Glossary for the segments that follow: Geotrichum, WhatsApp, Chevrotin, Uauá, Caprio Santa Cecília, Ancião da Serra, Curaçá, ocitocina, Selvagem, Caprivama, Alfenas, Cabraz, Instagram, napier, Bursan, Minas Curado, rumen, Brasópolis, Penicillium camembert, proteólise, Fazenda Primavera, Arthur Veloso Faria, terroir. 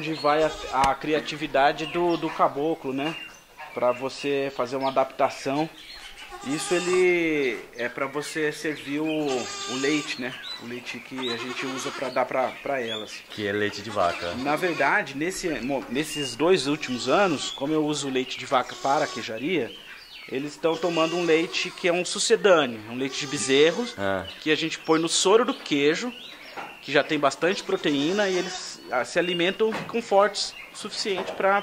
onde vai a criatividade do caboclo, né? Para você fazer uma adaptação. Isso ele é para você servir o leite, né? O leite que a gente usa para dar para elas. Que é leite de vaca. Na verdade, nesses 2 últimos anos, como eu uso leite de vaca para a queijaria, eles estão tomando um leite que é um sucedâneo, um leite de bezerros, que a gente põe no soro do queijo, que já tem bastante proteína, e eles se alimentam com fortes o suficiente para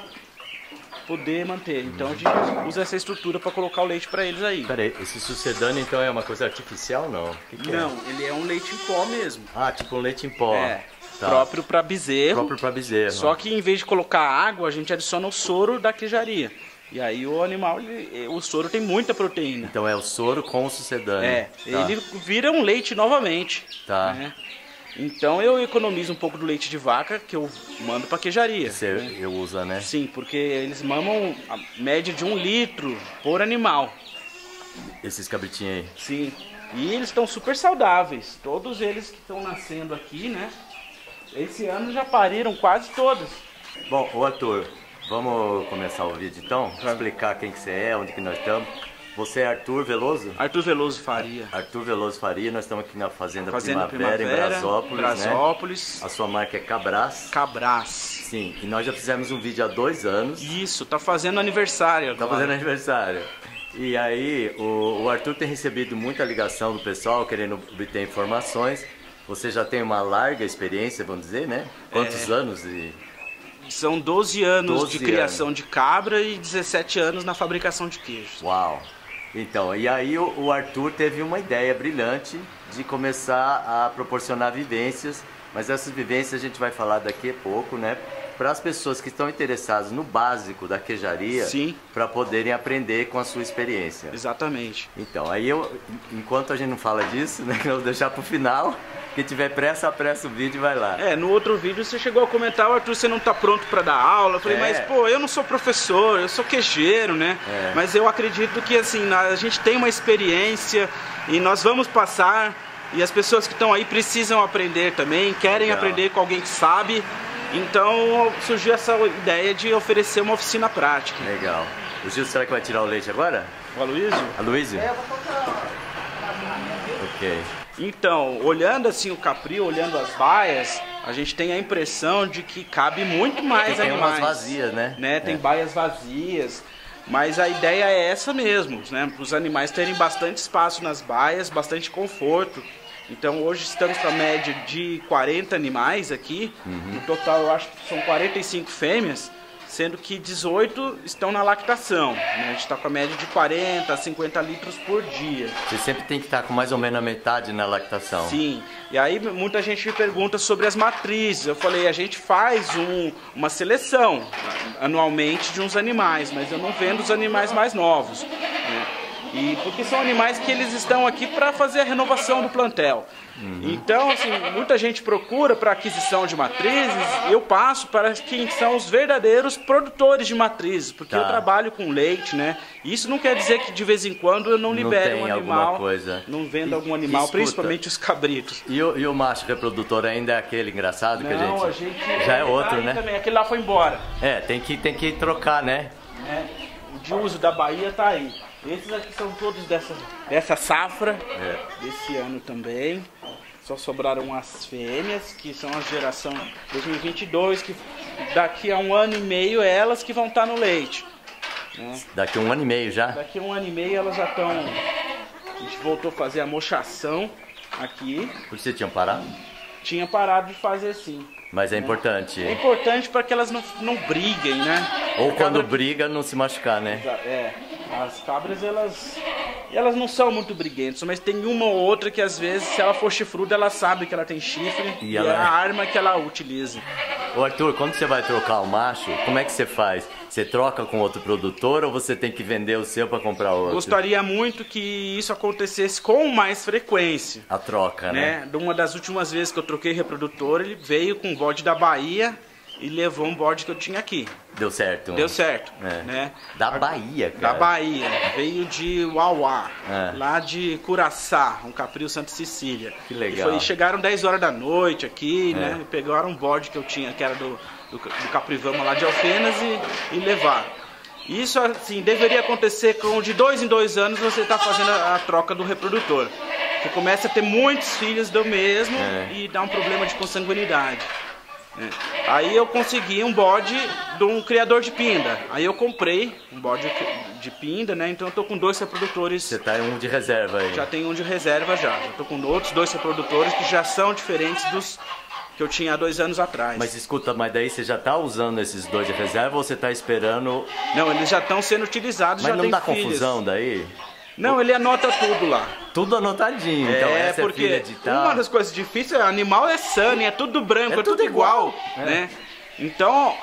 poder manter. Então a gente usa essa estrutura para colocar o leite para eles aí. Peraí, esse sucedâneo então é uma coisa artificial, não? Que não, é? Ele é um leite em pó mesmo. Ah, tipo um leite em pó. É, tá. Próprio para bezerro. Próprio para bezerro. Só que em vez de colocar água, a gente adiciona o soro da queijaria. E aí o animal, o soro tem muita proteína. Então é o soro com o sucedâneo. É, tá. Ele vira um leite novamente. Tá. Né? Então eu economizo um pouco do leite de vaca que eu mando pra queijaria. Você, né? Eu uso, né? Sim, porque eles mamam a média de 1 litro por animal. Esses cabritinhos aí? Sim. E eles estão super saudáveis. Todos eles que estão nascendo aqui, né? Esse ano já pariram quase todos. Bom, ô Arthur, vamos começar o vídeo então? Explicar quem que você é, onde que nós estamos. Você é Arthur Veloso? Arthur Veloso Faria. Arthur Veloso Faria, nós estamos aqui na Fazenda Primavera, em Brasópolis. Brasópolis. Né? A sua marca é Cabraz. Cabraz. Sim, e nós já fizemos um vídeo há 2 anos. Isso, tá fazendo aniversário agora. Tá fazendo aniversário. E aí, o Arthur tem recebido muita ligação do pessoal querendo obter informações. Você já tem uma larga experiência, vamos dizer, né? Quantos anos e... São 12 anos 12 de criação anos. De cabra e 17 anos na fabricação de queijos. Uau! Então, e aí o Arthur teve uma ideia brilhante de começar a proporcionar vivências, mas essas vivências a gente vai falar daqui a pouco, né? Para as pessoas que estão interessadas no básico da queijaria, para poderem aprender com a sua experiência. Exatamente. Então, aí enquanto a gente não fala disso, né? Eu vou deixar para o final. Quem tiver pressa, apressa o vídeo e vai lá. É, no outro vídeo você chegou a comentar, Arthur, você não tá pronto pra dar aula. Eu falei, mas pô, eu não sou professor, eu sou queijeiro, né? É. Mas eu acredito que assim, a gente tem uma experiência e nós vamos passar. E as pessoas que estão aí precisam aprender também, querem aprender com alguém que sabe. Então surgiu essa ideia de oferecer uma oficina prática. Legal. O Gil, será que vai tirar o leite agora? O Aloysio? Aloysio? É, eu vou colocar. Ok. Então, olhando assim o caprio, olhando as baias, a gente tem a impressão de que cabe muito mais animais. Tem umas vazias, né? Tem baias vazias, mas a ideia é essa mesmo, né? Para os animais terem bastante espaço nas baias, bastante conforto. Então hoje estamos com a média de 40 animais aqui, no total eu acho que são 45 fêmeas, sendo que 18 estão na lactação, né? A gente está com a média de 40 a 50 litros por dia. Você sempre tem que estar com mais ou menos a metade na lactação. Sim, e aí muita gente me pergunta sobre as matrizes. Eu falei, a gente faz uma seleção anualmente de uns animais, mas eu não vendo os animais mais novos, né? E porque são animais que eles estão aqui para fazer a renovação do plantel. Então, assim, muita gente procura para aquisição de matrizes, eu passo para quem são os verdadeiros produtores de matrizes, porque eu trabalho com leite, né? Isso não quer dizer que de vez em quando eu não libere um animal, não vendo algum animal, escuta, principalmente os cabritos. E o macho reprodutor ainda é aquele engraçado que a gente já é outro, né? Também. Aquele lá foi embora. É, tem que trocar, né? O de uso da Bahia tá aí. Esses aqui são todos dessa safra, desse ano também. Só sobraram as fêmeas, que são a geração 2022, que daqui a 1 ano e meio é elas que vão estar no leite, né? Daqui a 1 ano e meio já? Daqui a 1 ano e meio elas já estão... A gente voltou a fazer a mochação aqui. Porque você tinha parado? Tinha parado de fazer, sim. Mas é importante. É importante para que elas não briguem, né? Ou quando briga, não se machucar, né? É. As cabras, elas não são muito briguentas, mas tem uma ou outra que às vezes, se ela for chifruda, ela sabe que ela tem chifre e é a arma que ela utiliza. Ô Arthur, quando você vai trocar o macho, como é que você faz? Você troca com outro produtor ou você tem que vender o seu para comprar outro? Gostaria muito que isso acontecesse com mais frequência. A troca, né? Uma das últimas vezes que eu troquei reprodutor, ele veio com um bode da Bahia e levou um bode que eu tinha aqui. Deu certo. Deu certo, né? Da Bahia, cara. Da Bahia. Veio de Uauá, lá de Curaçá, um Caprio Santa Cecília. Que legal. E chegaram 10 horas da noite aqui, né? E pegaram um bode que eu tinha, que era do do Caprivama lá de Alfenas e levar. Isso assim deveria acontecer com de 2 em 2 anos você está fazendo a troca do reprodutor. Você começa a ter muitos filhos do mesmo e dá um problema de consanguinidade. Aí eu consegui um bode de um criador de pinda. Aí eu comprei um bode de pinda, né? Então eu tô com 2 reprodutores. Você tá em um de reserva aí? Já tem um de reserva já. Eu tô com outros 2 reprodutores que já são diferentes dos que eu tinha há 2 anos atrás. Mas escuta, mas daí você já tá usando esses 2 de reserva ou você tá esperando? Não, eles já estão sendo utilizados. Mas já não dá filhos. Confusão daí? Não, ele anota tudo lá. Tudo anotadinho. Então essa porque é filha de tal. Uma das coisas difíceis é animal é sane, é tudo branco, é tudo igual. Né? Então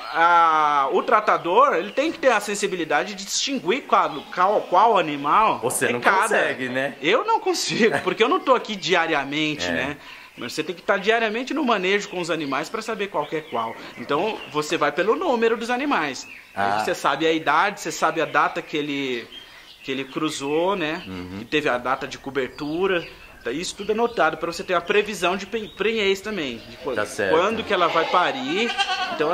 o tratador ele tem que ter a sensibilidade de distinguir qual animal. Você não consegue, né? Eu não consigo, porque eu não estou aqui diariamente, né? Mas você tem que estar diariamente no manejo com os animais para saber qual que é qual. Então você vai pelo número dos animais. Aí você sabe a idade, você sabe a data que ele cruzou, né? Que teve a data de cobertura. Isso tudo é anotado para você ter a previsão de prenhez também. Quando que ela vai parir. Então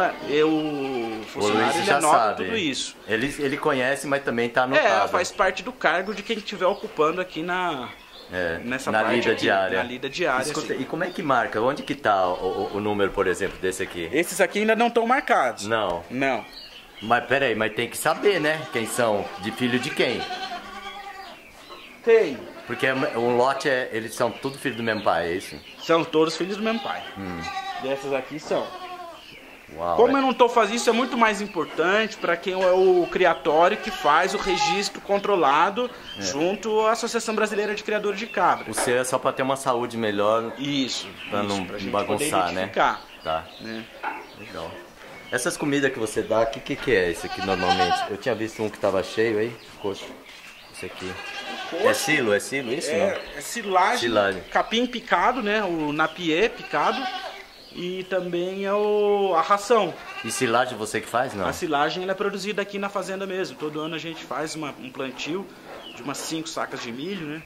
o funcionário ele anota tudo isso. Ele conhece, mas também está anotado. Faz parte do cargo de quem estiver ocupando aqui na lida diária. Escuta, assim. E como é que marca? Onde que está o número, por exemplo, desse aqui? Esses aqui ainda não estão marcados. Não. Não. Mas peraí, mas tem que saber, né? Quem são, de filho de quem? Tem. Porque um lote, eles são todos filhos do mesmo pai, é isso? São todos filhos do mesmo pai. Dessas aqui são. Uau, como eu não tô fazendo isso, é muito mais importante para quem é o criatório que faz o registro controlado junto à Associação Brasileira de Criadores de Cabras. O seu é só para ter uma saúde melhor. Isso. Para não bagunçar, né? Tá. Legal. Essas comidas que você dá, o que é isso aqui normalmente? Eu tinha visto um que estava cheio aí, coxo. Isso aqui. Coxo, é silo isso? Não? É silagem, capim picado, né? O napier picado e também a ração. E silagem você que faz, não? A silagem ela é produzida aqui na fazenda mesmo. Todo ano a gente faz um plantio de umas 5 sacas de milho, né?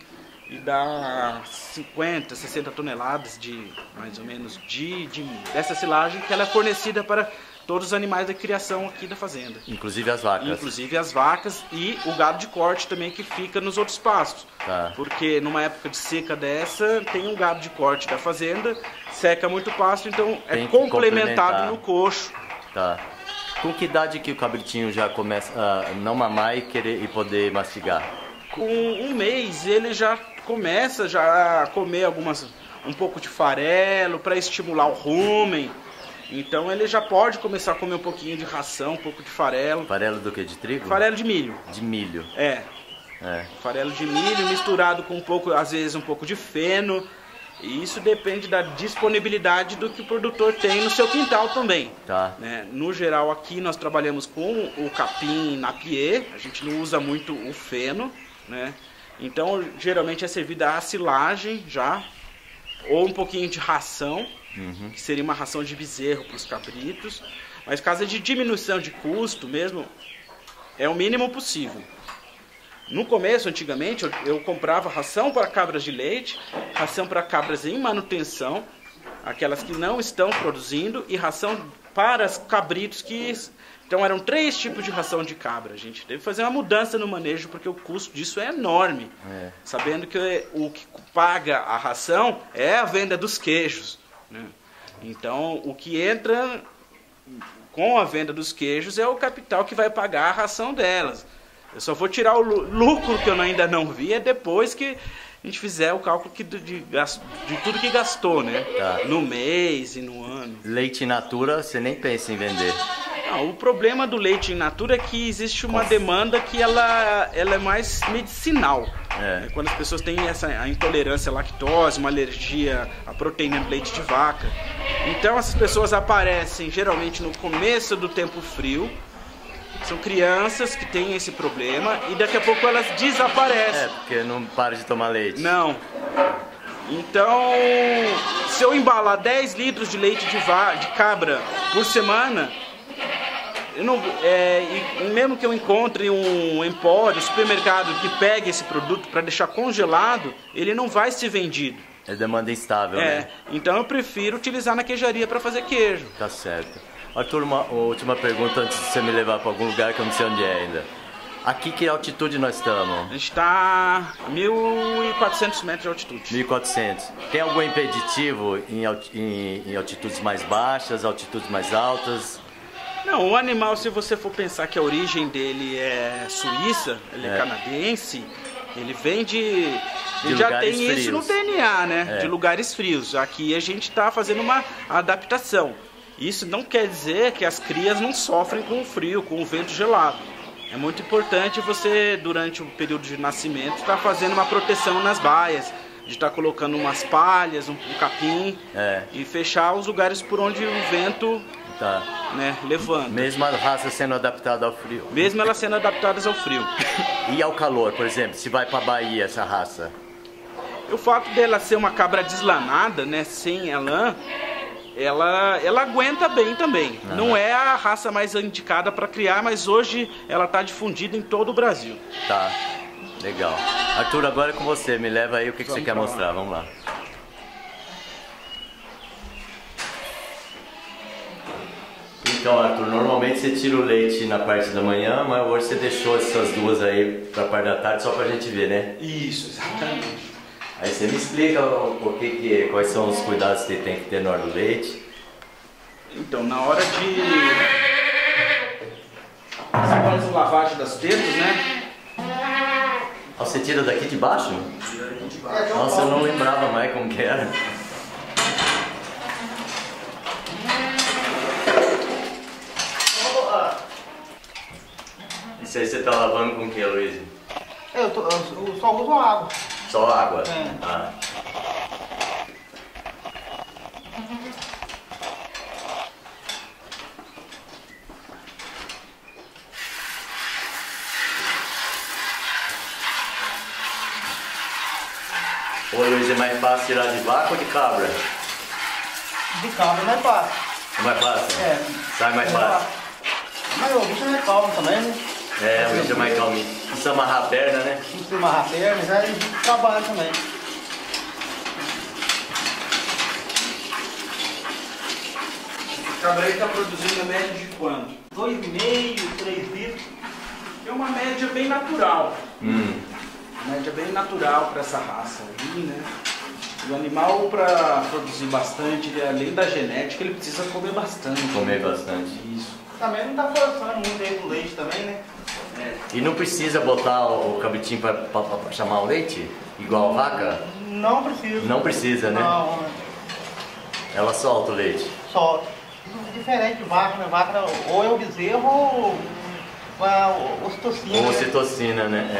E dá 50, 60 toneladas de, mais ou menos, dessa silagem que ela é fornecida para todos os animais da criação aqui da fazenda. Inclusive as vacas. Inclusive as vacas e o gado de corte também que fica nos outros pastos. Tá. Porque numa época de seca dessa, tem um gado de corte da fazenda, seca muito pasto, então é complementado no coxo. Tá. Com que idade que o cabritinho já começa a não mamar e poder mastigar? Com 1 mês ele já começa a comer um pouco de farelo para estimular o rumen. Então ele já pode começar a comer um pouquinho de ração, um pouco de farelo. Farelo do quê? De trigo? Farelo de milho. De milho. É. Farelo de milho misturado com às vezes um pouco de feno. E isso depende da disponibilidade do que o produtor tem no seu quintal também. Tá. Né? No geral aqui nós trabalhamos com o capim napier, a gente não usa muito o feno, né? Então geralmente é servida a silagem já, ou um pouquinho de ração. Que seria uma ração de bezerro para os cabritos, mas caso de diminuição de custo mesmo, é o mínimo possível. No começo, antigamente, eu comprava ração para cabras de leite, ração para cabras em manutenção, aquelas que não estão produzindo, e ração para cabritos que... Então eram 3 tipos de ração de cabra, a gente teve que fazer uma mudança no manejo, porque o custo disso é enorme, sabendo que o que paga a ração é a venda dos queijos. Então, o que entra com a venda dos queijos é o capital que vai pagar a ração delas. Eu só vou tirar o lucro que eu ainda não vi depois que a gente fizer o cálculo de tudo que gastou, né? Tá. No mês e no ano. Leite in natura, você nem pensa em vender. Não, o problema do leite in natura é que existe uma demanda que ela é mais medicinal. É. Quando as pessoas têm a intolerância à lactose, uma alergia à proteína do leite de vaca. Então essas pessoas aparecem geralmente no começo do tempo frio. São crianças que têm esse problema e daqui a pouco elas desaparecem. Porque não para de tomar leite. Não. Então, se eu embalar 10 litros de leite de cabra por semana... e mesmo que eu encontre um empório, um supermercado que pegue esse produto para deixar congelado, ele não vai ser vendido. É demanda instável, né? Então eu prefiro utilizar na queijaria para fazer queijo. Tá certo. Arthur, uma última pergunta antes de você me levar para algum lugar que eu não sei onde é ainda. Aqui, que altitude nós estamos? A gente está a 1.400 metros de altitude. 1.400. Tem algum impeditivo em altitudes mais baixas, altitudes mais altas? Não, o animal, se você for pensar que a origem dele é suíça, ele é canadense, ele vem de já tem frios. Isso no DNA, né? É. De lugares frios. Aqui a gente está fazendo uma adaptação. Isso não quer dizer que as crias não sofrem com o frio, com o vento gelado. É muito importante você, durante o período de nascimento, estar fazendo uma proteção nas baias, de estar colocando umas palhas, um capim, e fechar os lugares por onde o vento levanta. Mesmo a raça sendo adaptada ao frio. Mesmo elas sendo adaptadas ao frio. E ao calor, por exemplo, se vai para a Bahia essa raça? O fato dela ser uma cabra deslanada, né, sem a lã, ela aguenta bem também. Uhum. Não é a raça mais indicada para criar, mas hoje ela está difundida em todo o Brasil. Tá, legal. Arthur, agora é com você. Me leva aí, o que você quer mostrar? Vamos lá. Então, Arthur, normalmente você tira o leite na parte da manhã, mas hoje você deixou essas duas aí para a parte da tarde só para a gente ver, né? Isso, exatamente. Aí você me explica quais são os cuidados que tem que ter na hora do leite. Então, na hora de... Você faz a lavagem das tetas, né? Oh, você tira daqui de baixo? Tira daqui de baixo. Nossa, eu não lembrava mais como que era. Isso aí você tá lavando com o que, Luiz? Eu só uso água. Só água? É. Ah. Ô Luiz, é mais fácil tirar de vaca ou de cabra? De cabra é mais fácil. É mais fácil? É. Sai mais fácil? Mas o bicho é mais calmo também, né? É, o bicho é mais calminho. Não precisa amarrar a perna, né? Não precisa amarrar a perna, já trabalha também. O cabreiro está produzindo a média de quanto? 2,5, 3 litros. É uma média bem natural. Uma média bem natural para essa raça aí, né? O animal, para produzir bastante, ele, além da genética, ele precisa comer bastante. Comer bastante. Isso. Também não está forçando muito aí do leite também, né? E não precisa botar o cabritinho para chamar o leite? Igual a vaca? Não precisa. Não precisa, né? Não. Ela solta o leite? Solta. Diferente de vaca, né? Vaca ou é o bezerro ou a ocitocina. Ou ocitocina, né?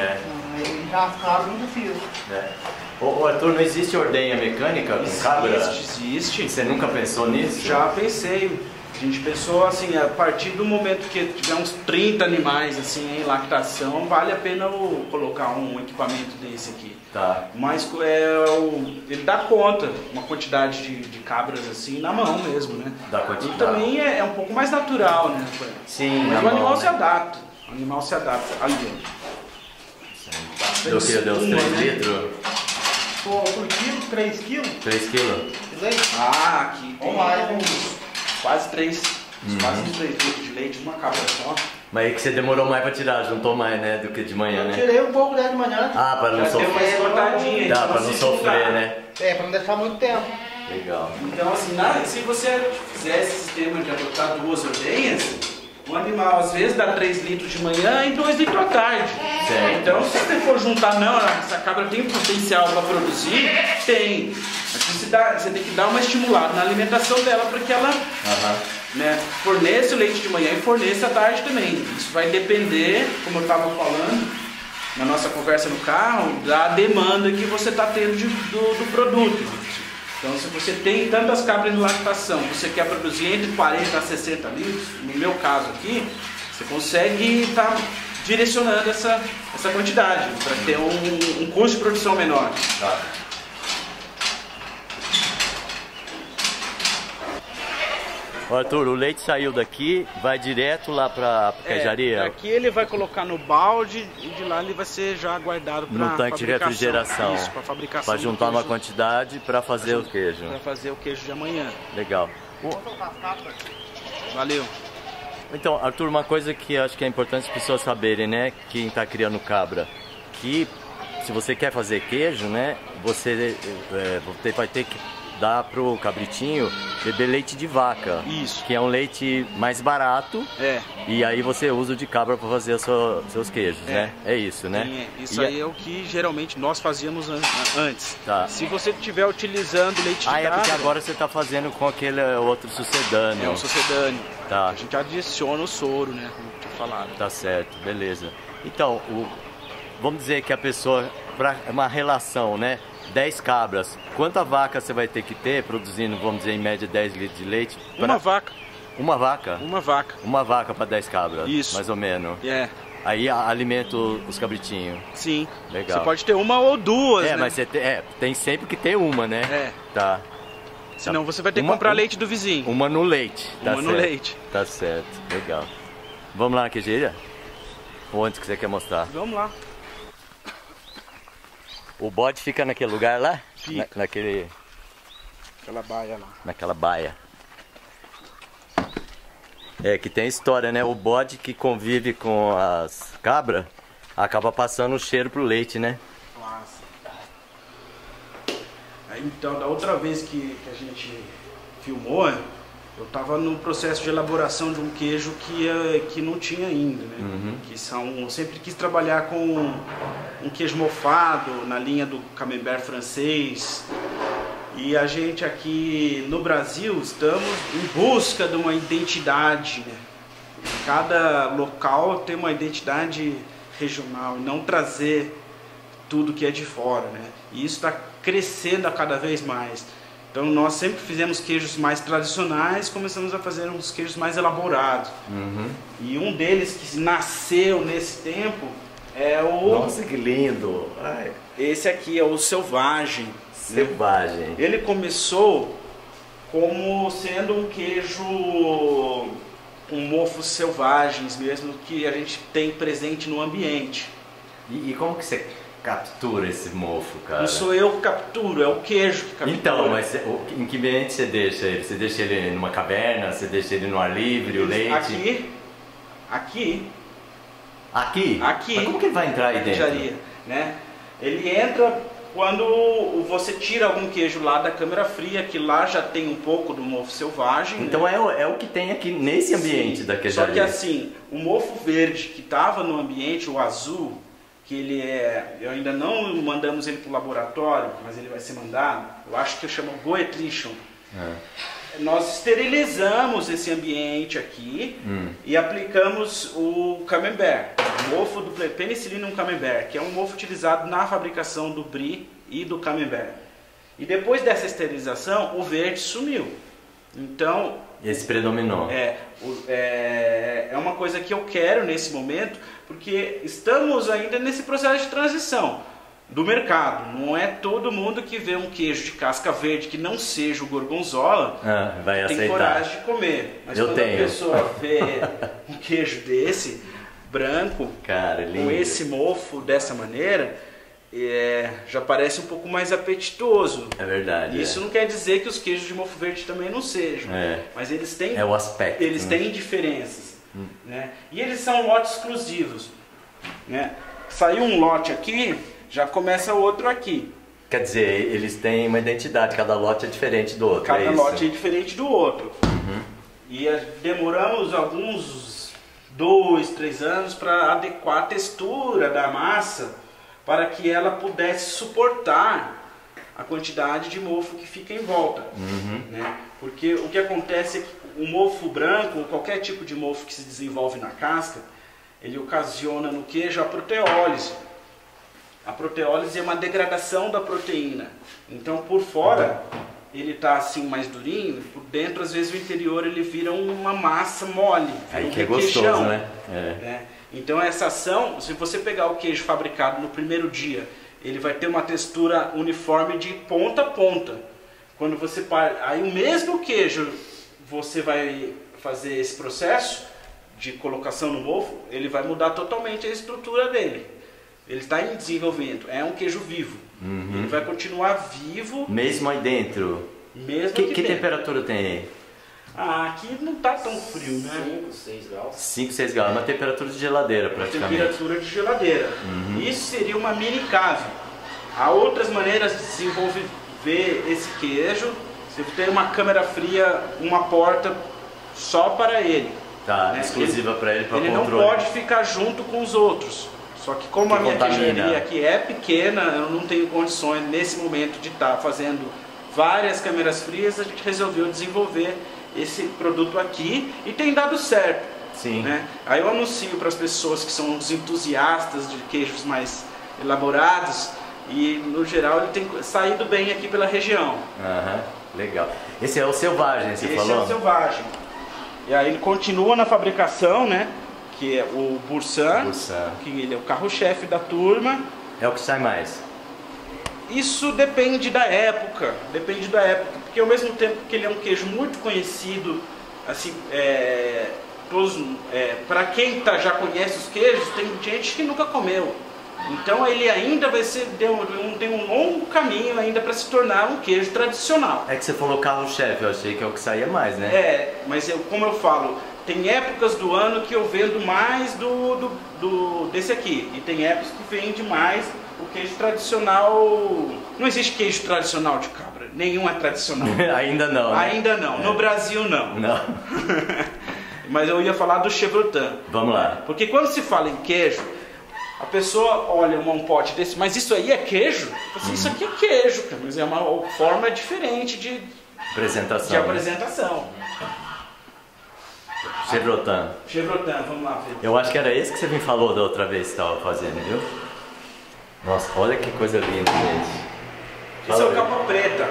É. Já sabe, não precisa. É. Ô Arthur, não existe ordenha mecânica com cabra? Existe. Você nunca pensou nisso? Já pensei. A gente pensou assim, a partir do momento que tiver uns 30 animais assim, em lactação, vale a pena colocar um equipamento desse aqui. Tá. Mas ele dá conta, uma quantidade de cabras assim, na mão mesmo, né? Dá quantidade. E também é um pouco mais natural, né? Sim, mas o animal se adapta, o animal se adapta ali. Deu o que? Deu uns 3 litros? Por quilo, 3 quilos? 3 quilos. Ah, aqui tem quase 3 litros de leite, uma cabra só. Mas é que você demorou mais pra tirar, juntou mais, né, do que de manhã, né? Eu tirei um pouco de manhã. Ah, pra não sofrer. Pra não sofrer, né? É, pra não deixar muito tempo. Legal. Então, assim, se você fizer esse sistema de adotar duas ordenhas, o animal às vezes dá 3 litros de manhã e 2 litros à tarde. Certo. Então, se você for juntar, não, essa cabra tem potencial para produzir? Tem. Mas você tem que dar uma estimulada na alimentação dela para que ela forneça o leite de manhã e forneça à tarde também. Isso vai depender, como eu estava falando na nossa conversa no carro, da demanda que você está tendo do produto. Então, se você tem tantas cabras de lactação, você quer produzir entre 40 a 60 litros, no meu caso aqui, você consegue estar direcionando essa quantidade para ter um custo de produção menor. Tá. Arthur, o leite saiu daqui, vai direto lá para a queijaria? Aqui ele vai colocar no balde e de lá ele vai ser já guardado para fabricação. No tanque de refrigeração. Isso, para fabricação. Para juntar uma quantidade para fazer o queijo. Para fazer o queijo de amanhã. Legal. Valeu. Então, Arthur, uma coisa que acho que é importante as pessoas saberem, né? Quem está criando cabra, que se você quer fazer queijo, né? Você vai ter que dar pro cabritinho beber leite de vaca. Isso. Que é um leite mais barato. É. E aí você usa o de cabra para fazer seus queijos, né? É isso, né? Sim, isso aí é o que geralmente nós fazíamos antes. Tá. Se você estiver utilizando leite de cabra... Ah, é porque agora você está fazendo com aquele outro sucedâneo. É um sucedâneo. Tá. A gente adiciona o soro, né? Como eu tinha falado. Tá certo, beleza. Então, vamos dizer que a pessoa... Para uma relação, né? 10 cabras, quanta vaca você vai ter que ter produzindo, vamos dizer, em média 10 litros de leite? Pra... Uma vaca. Uma vaca? Uma vaca. Uma vaca para 10 cabras? Isso. Mais ou menos. É. Aí alimenta os cabritinhos? Sim. Legal. Você pode ter uma ou duas, né? Mas você tem sempre que ter uma, né? É. Tá. Senão você vai ter que comprar leite do vizinho. Uma no leite. Uma no leite. Tá certo. Legal. Vamos lá na queijeira? Ou antes que você quer mostrar? Vamos lá. O bode fica naquele lugar lá? Fica. Naquela baia lá. Naquela baia. É, que tem história, né? O bode que convive com as cabras acaba passando o cheiro pro leite, né? Nossa. Aí, então, da outra vez que a gente filmou, eu tava no processo de elaboração de um queijo que não tinha ainda, né? Uhum. Eu sempre quis trabalhar com... um queijo mofado, na linha do camembert francês. E a gente aqui no Brasil estamos em busca de uma identidade, né? Cada local tem uma identidade regional, e não trazer tudo que é de fora, né? E isso está crescendo a cada vez mais. Então nós sempre fizemos queijos mais tradicionais, começamos a fazer uns queijos mais elaborados. Uhum. E um deles que nasceu nesse tempo... É o... Nossa, que lindo! Ai. Esse aqui é o Selvagem. Selvagem. Ele começou como sendo um queijo com mofos selvagens mesmo, que a gente tem presente no ambiente. E como que você captura esse mofo, cara? Não sou eu que capturo, é o queijo que captura. Então, mas em que ambiente você deixa ele? Você deixa ele numa caverna? Você deixa ele no ar livre, o leite? Aqui. Aqui. Mas como que ele vai entrar aí dentro? Né? Ele entra quando você tira algum queijo lá da câmara fria, que lá já tem um pouco do mofo selvagem. Então, né? é o que tem aqui nesse ambiente. Sim, da queijaria. Só que assim, o mofo verde que estava no ambiente, o azul, que ele é... Eu ainda não mandamos ele para o laboratório, mas ele vai ser mandado. Eu acho que chama Geotrichum. Nós esterilizamos esse ambiente aqui e aplicamos o camembert, o mofo do Penicillium camembert, que é um mofo utilizado na fabricação do brie e do camembert. E depois dessa esterilização, o verde sumiu. Então... Esse predominou. É uma coisa que eu quero nesse momento, porque estamos ainda nesse processo de transição do mercado. Não é todo mundo que vê um queijo de casca verde que não seja o gorgonzola vai tem aceitar. Coragem de comer. Mas eu quando tenho. A pessoa vê um queijo desse, branco, cara, com esse mofo dessa maneira, já parece um pouco mais apetitoso. É verdade. Isso não quer dizer que os queijos de mofo verde também não sejam, mas eles têm, o aspecto, eles têm diferenças. Né? E eles são lotes exclusivos. Né? Saiu um lote aqui, já começa outro aqui. Quer dizer, eles têm uma identidade, cada lote é diferente do outro. Cada lote é diferente do outro. Uhum. E demoramos alguns 2, 3 anos para adequar a textura da massa para que ela pudesse suportar a quantidade de mofo que fica em volta. Uhum. Né? Porque o que acontece é que o mofo branco, ou qualquer tipo de mofo que se desenvolve na casca, ele ocasiona no queijo a proteólise. A proteólise é uma degradação da proteína. Então, por fora, ele está assim mais durinho. Por dentro, às vezes, o interior ele vira uma massa mole. Aí que é gostoso, né? Então, essa ação, se você pegar o queijo fabricado no primeiro dia, ele vai ter uma textura uniforme de ponta a ponta. Quando você aí o mesmo queijo, você vai fazer esse processo de colocação no mofo, ele vai mudar totalmente a estrutura dele. Ele está em desenvolvimento, é um queijo vivo. Uhum. Ele vai continuar vivo. Mesmo aí dentro? Mesmo que dentro. Que temperatura tem aí? Ah, aqui não tá tão frio, né? 5, 6 graus. 5, 6 graus, é uma temperatura de geladeira praticamente. Temperatura de geladeira. Uhum. Isso seria uma mini casa. Há outras maneiras de desenvolver esse queijo. Você tem uma câmera fria, uma porta só para ele. Tá, né? Exclusiva para ele, para controle. Ele não pode ficar junto com os outros. Só que como a minha queijaria aqui é pequena, eu não tenho condições nesse momento de estar fazendo várias câmeras frias, a gente resolveu desenvolver esse produto aqui e tem dado certo. Sim. Né? Aí eu anuncio para as pessoas que são os entusiastas de queijos mais elaborados e no geral ele tem saído bem aqui pela região. Aham, legal. Esse é o Selvagem, você falou? Esse é o Selvagem. E aí ele continua na fabricação, né? Que é o Bursan, que ele é o carro-chefe da turma. É o que sai mais? Isso depende da época, porque ao mesmo tempo que ele é um queijo muito conhecido, assim, para quem já conhece os queijos, tem gente que nunca comeu. Então ele ainda vai ser, tem um longo caminho ainda para se tornar um queijo tradicional. É que você falou carro-chefe, eu achei que é o que saía mais, né? É, mas como eu falo, tem épocas do ano que eu vendo mais desse aqui, e tem épocas que vende mais o queijo tradicional. Não existe queijo tradicional de cabra, nenhum é tradicional. Ainda não, né? Ainda não, no Brasil não. Não. Mas eu ia falar do Chevrotin. Vamos lá. Porque quando se fala em queijo, a pessoa olha um pote desse, mas isso aí é queijo? Assim, isso aqui é queijo, mas é uma forma diferente de apresentação. De apresentação. Chevrotin. Chevrotin, vamos lá. Pedro. Eu acho que era esse que você me falou da outra vez que estava fazendo, viu? Nossa, olha que coisa linda, gente. Isso é o capa preta.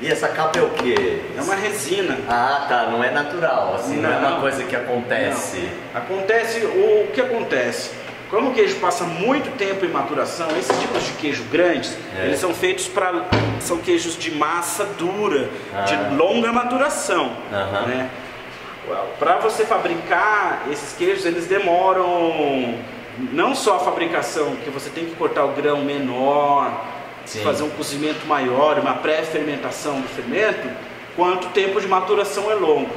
E essa capa é o quê? É uma resina. Ah, tá. Não é natural, assim, não é uma coisa que acontece. Não. Acontece o que acontece. Como o queijo passa muito tempo em maturação, esses tipos de queijo grandes, eles são feitos para... São queijos de massa dura, de longa maturação, né? Para você fabricar esses queijos, eles demoram... Não só a fabricação, que você tem que cortar o grão menor, sim, fazer um cozimento maior, uma pré-fermentação do fermento, quanto o tempo de maturação é longo.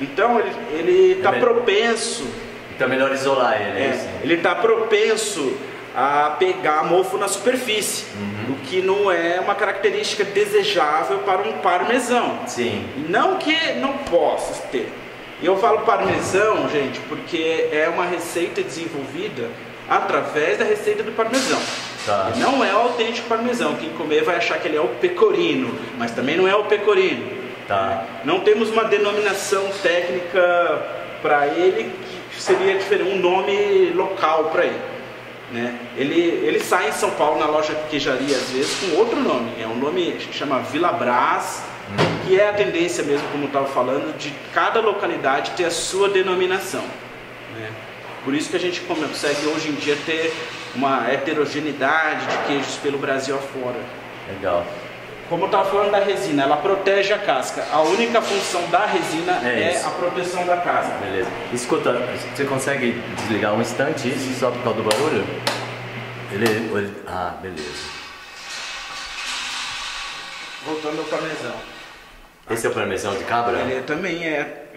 Então ele está propenso... Então é melhor isolar ele, né? Ele está propenso a pegar mofo na superfície, o que não é uma característica desejável para um parmesão. Sim. Não que não possa ter. Eu falo parmesão, gente, porque é uma receita desenvolvida através da receita do parmesão. Tá. Não é o autêntico parmesão. Quem comer vai achar que ele é o pecorino, mas também não é o pecorino. Tá. Não temos uma denominação técnica para ele que seria um nome local para ele, né? Ele sai em São Paulo na loja de queijaria às vezes com outro nome. É um nome que chama Vila Brás. Que é a tendência mesmo, como eu estava falando, de cada localidade ter a sua denominação, né? Por isso que a gente consegue hoje em dia ter uma heterogeneidade de queijos pelo Brasil afora. Legal. Como eu estava falando da resina, ela protege a casca. A única função da resina é a proteção da casca. Beleza. Escuta, você consegue desligar um instante isso só por causa do barulho? Ah, beleza. Voltando ao parmesão. Esse é o parmesão de cabra? Ele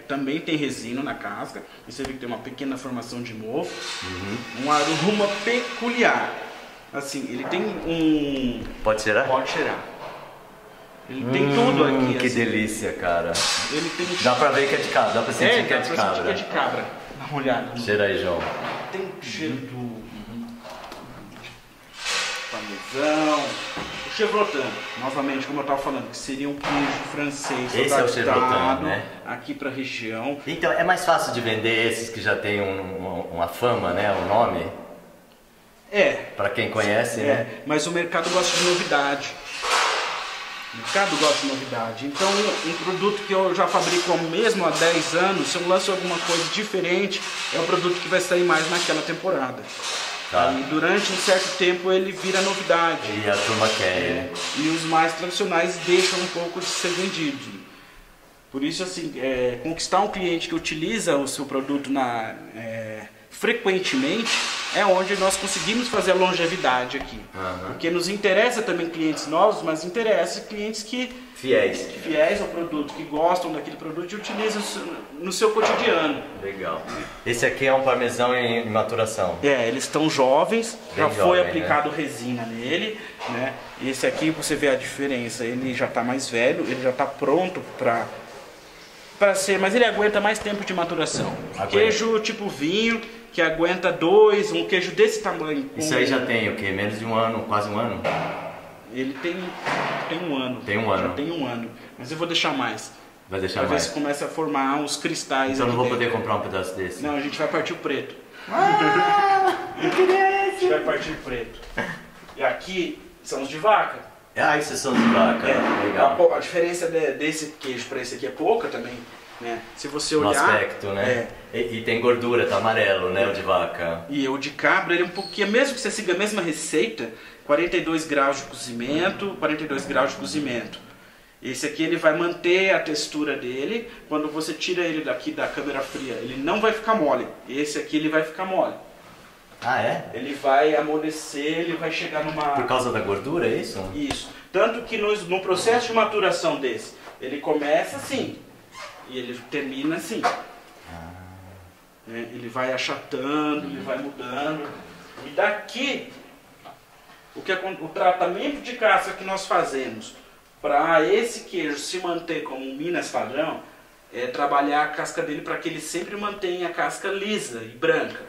também tem resina na casca. E você vê que tem uma pequena formação de mofo. Um aroma peculiar. Assim, ele tem um... Pode cheirar? Pode cheirar. Ele tem tudo aqui. Que assim, delícia, cara. Ele tem... Dá pra ver que é de cabra, dá pra sentir que é de cabra. Que é de cabra. Dá uma olhada. Cheira aí, João. Tem um cheiro do... Parmesão. Chevrotin, novamente, como eu estava falando, que seria um queijo francês. Esse é o Chevrotin, né? Aqui para a região. Então, é mais fácil de vender esses que já tem uma fama, né? Um nome? É. Para quem conhece, né? Mas o mercado gosta de novidade. O mercado gosta de novidade. Então, um produto que eu já fabrico mesmo há 10 anos, se eu lanço alguma coisa diferente, é um produto que vai sair mais naquela temporada. Tá. E durante um certo tempo ele vira novidade. E a turma quer ele. E os mais tradicionais deixam um pouco de ser vendido. Por isso, assim, conquistar um cliente que utiliza o seu produto frequentemente é onde nós conseguimos fazer a longevidade aqui. Uhum. Porque nos interessa também clientes novos, mas interessa clientes que... Fiéis ao produto, que gostam daquele produto e utilizam no seu cotidiano. Legal. Esse aqui é um parmesão em maturação. É, eles estão jovens, já foi aplicado, né, resina nele, né? Esse aqui você vê a diferença, ele já está mais velho, ele já está pronto para ser, mas ele aguenta mais tempo de maturação. Queijo tipo vinho, que aguenta um queijo desse tamanho. Isso aí já tem o quê? Menos de um ano, quase um ano? Ele tem um ano. Tem um ano. Já tem um ano. Mas eu vou deixar mais. Vai deixar mais? Pra ver se começa a formar uns cristais. Então eu não vou poder comprar um pedaço desse? Não, a gente vai partir o preto. Ah, que beleza! A gente vai partir o preto. E aqui são os de vaca. Ah, esses são os de vaca. É, legal. A diferença desse queijo para esse aqui é pouca também. Né? Se você olhar... No aspecto, né? É. E tem gordura, tá amarelo, né? É. O de vaca. E o de cabra, ele é um pouquinho... Mesmo que você siga a mesma receita... 42 graus de cozimento, 42 graus de cozimento. Esse aqui ele vai manter a textura dele. Quando você tira ele daqui da câmera fria, ele não vai ficar mole. Esse aqui ele vai ficar mole. Ah, é? Ele vai amolecer, ele vai chegar numa... Por causa da gordura, é isso? Isso. Tanto que no processo de maturação desse, ele começa assim e ele termina assim. Ah. Ele vai achatando, ele vai mudando. E daqui... O tratamento de casca que nós fazemos para esse queijo se manter como um Minas padrão é trabalhar a casca dele para que ele sempre mantenha a casca lisa e branca.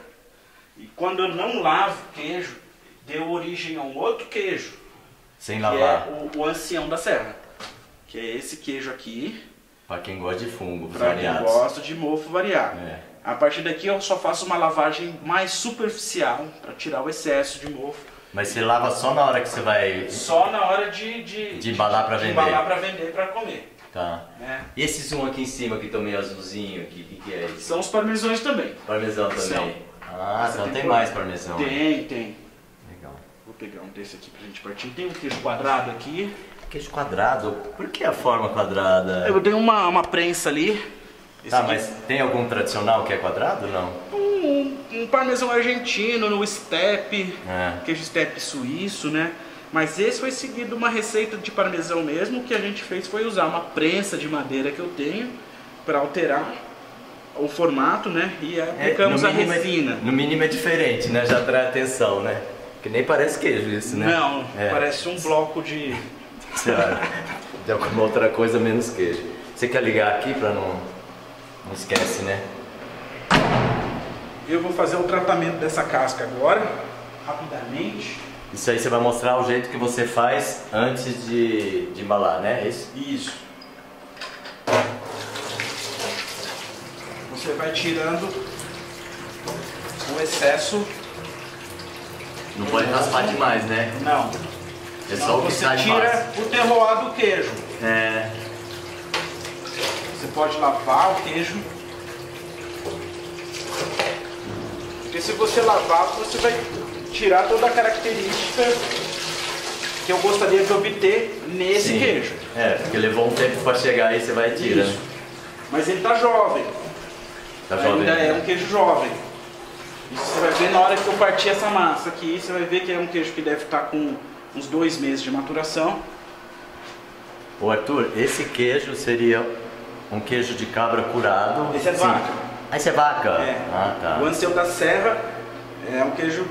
E quando eu não lavo o queijo, deu origem a um outro queijo. Sem lavar. Que é o Ancião da Serra. Que é esse queijo aqui. Para quem gosta de fungo variado. Para quem gosta de mofo variado. É. A partir daqui eu só faço uma lavagem mais superficial para tirar o excesso de mofo. Mas você lava só na hora que você vai... Só na hora de embalar para vender. Embalar para vender, para comer. Tá. Né? E esses aqui em cima, que estão meio azulzinho, que é isso? São os parmesões também. Parmesão também. São. Ah, então tem mais parmesão. Tem. Legal. Vou pegar um desse aqui pra gente partir. Tem um queijo quadrado aqui. Queijo quadrado? Por que a forma quadrada? Eu dei uma prensa ali. Tá, mas tem algum tradicional que é quadrado, não? Um parmesão argentino, no estepe, queijo estepe suíço, né? Mas esse foi seguido uma receita de parmesão mesmo. O que a gente fez foi usar uma prensa de madeira que eu tenho para alterar o formato, né? E aplicamos a resina. No mínimo é diferente, né? Já atrai atenção, né? Que nem parece queijo isso, né? Não, parece um bloco de... Sei lá, de alguma outra coisa menos queijo. Você quer ligar aqui para não... Não esquece, né? Eu vou fazer o tratamento dessa casca agora, rapidamente. Isso aí você vai mostrar o jeito que você faz antes de embalar, né? É isso? Isso. Você vai tirando o excesso. Não pode raspar demais, né? Não. É só o que sai fácil. Você tira o terroir do queijo. É. Você pode lavar o queijo, porque se você lavar, você vai tirar toda a característica que eu gostaria de obter nesse queijo. É, porque levou um tempo para chegar aí, você vai tirar. Isso. Mas ele está jovem. Tá jovem. Ainda é um queijo jovem. Isso você vai ver na hora que eu partir essa massa aqui, você vai ver que é um queijo que deve estar com uns 2 meses de maturação. Ô Arthur, esse queijo seria... Um queijo de cabra curado. Esse é vaca. Ah, esse é vaca? É. Ah, tá. O Ancião da Serra é um queijo...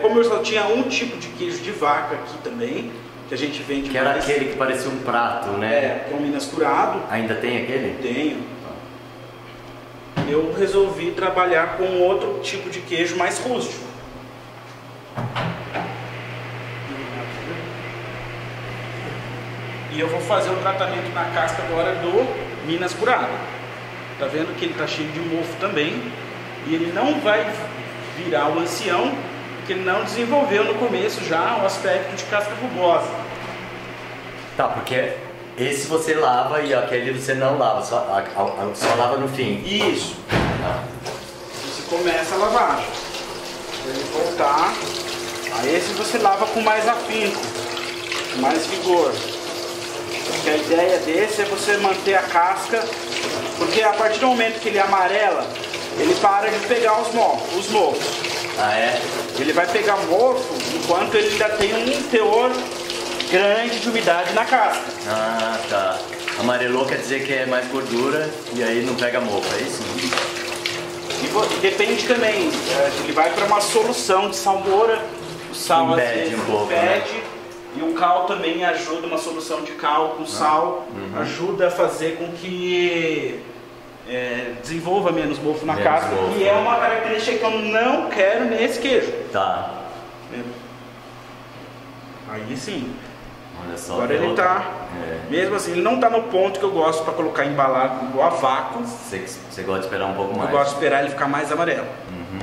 como eu só tinha um tipo de queijo de vaca aqui também, que a gente vende... Que era aquele que parecia um prato, né? É, que é o Minas Curado. Ainda tem aquele? Tenho. Eu resolvi trabalhar com outro tipo de queijo mais rústico. E eu vou fazer o tratamento na casca agora do... Minas Curado. Tá vendo que ele tá cheio de mofo também. E ele não vai virar o ancião, porque ele não desenvolveu no começo já o aspecto de casca rugosa. Tá, porque esse você lava e aquele você não lava, só lava no fim. Isso. Tá. Você começa a lavar. Pra ele voltar. Aí esse você lava com mais afinco, com mais vigor. Porque a ideia desse é você manter a casca, porque a partir do momento que ele amarela, ele para de pegar os mofos. Ah, é? Ele vai pegar mofo enquanto ele ainda tem um teor grande de umidade na casca. Ah, tá. Amarelou quer dizer que é mais gordura e aí não pega mofo, é isso? E depende também, ele vai para uma solução de salmoura, o sal embede um pouco, né? E o cal também ajuda, uma solução de cal com sal, ajuda a fazer com que desenvolva menos mofo na casca. E é uma característica que eu não quero nesse queijo. Tá. Aí sim. Olha só. Agora ele tá. É. Mesmo assim, ele não tá no ponto que eu gosto para colocar embalado a vácuo. Você gosta de esperar um pouco mais? Eu gosto de esperar ele ficar mais amarelo. Uhum.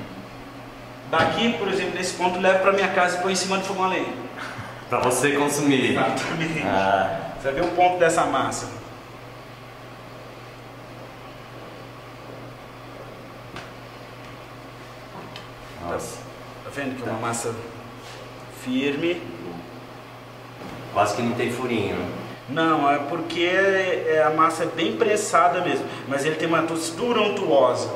Daqui, por exemplo, nesse ponto, eu levo para minha casa e põe em cima do fogão a lenha. Para você consumir. Exatamente. Ah. Você vai ver o ponto dessa massa. Nossa. Tá vendo que é uma massa firme. Quase que não tem furinho. Não, é porque a massa é bem pressada mesmo. Mas ele tem uma textura untuosa.